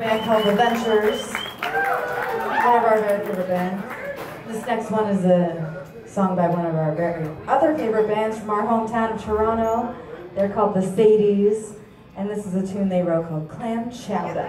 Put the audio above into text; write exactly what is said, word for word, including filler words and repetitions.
band called The Ventures. One of our very favorite bands. This next one is a song by one of our very other favorite bands from our hometown of Toronto. They're called The Sadies, and this is a tune they wrote called Clam Chowder.